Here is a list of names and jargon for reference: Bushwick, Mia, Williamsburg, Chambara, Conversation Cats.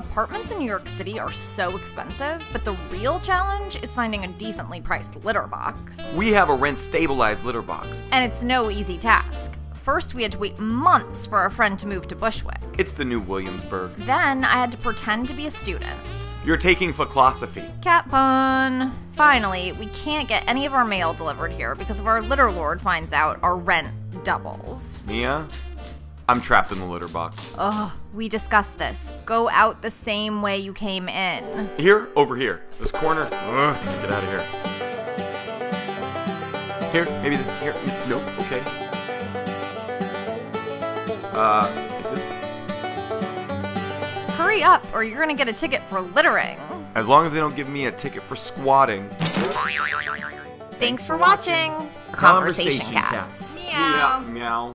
Apartments in New York City are so expensive, but the real challenge is finding a decently priced litter box. We have a rent-stabilized litter box. And it's no easy task. First, we had to wait months for our friend to move to Bushwick. It's the new Williamsburg. Then, I had to pretend to be a student. You're taking philosophy. Cat pun. Finally, we can't get any of our mail delivered here because if our litter lord finds out, our rent doubles. Mia, I'm trapped in the litter box. Ugh, we discussed this. Go out the same way you came in. Here, over here. This corner. Ugh, get out of here. Here, maybe this, here. Nope, okay. Is this? Hurry up or you're gonna get a ticket for littering. As long as they don't give me a ticket for squatting. Thanks for watching. Conversation Cats. Meow. Meow.